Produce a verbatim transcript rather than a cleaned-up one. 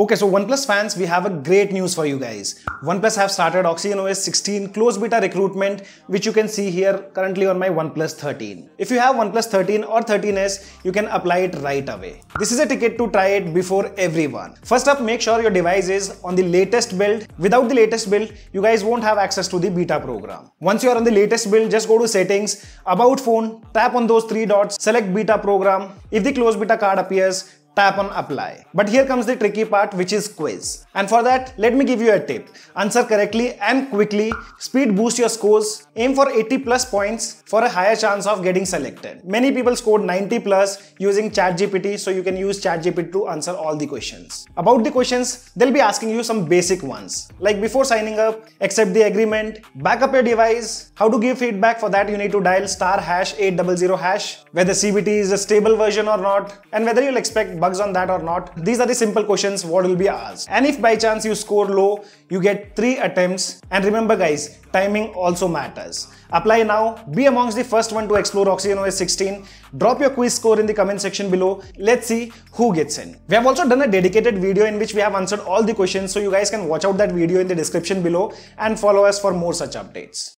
Okay, so OnePlus fans, we have a great news for you guys. OnePlus have started OxygenOS sixteen closed beta recruitment, which you can see here currently on my OnePlus thirteen. If you have OnePlus thirteen or thirteen S, you can apply it right away. This is a ticket to try it before everyone. First up, make sure your device is on the latest build. Without the latest build, you guys won't have access to the beta program. Once you are on the latest build, just go to settings, about phone, tap on those three dots, select beta program. If the closed beta card appears, tap on apply. But here comes the tricky part, which is quiz. And for that, let me give you a tip. Answer correctly and quickly, speed boost your scores, aim for eighty plus points for a higher chance of getting selected. Many people scored ninety plus using chat G P T, so you can use chat G P T to answer all the questions. About the questions, they'll be asking you some basic ones, like before signing up, accept the agreement, back up your device, how to give feedback. For that, you need to dial star hash eight hundred hash, whether C B T is a stable version or not, and whether you'll expect bugs on that or not. These are the simple questions what will be asked. And if by chance you score low, you get three attempts. And remember guys, timing also matters. Apply now, be amongst the first one to explore OxygenOS sixteen. Drop your quiz score in the comment section below. Let's see who gets in. We have also done a dedicated video in which we have answered all the questions, so you guys can watch out that video in the description below and follow us for more such updates.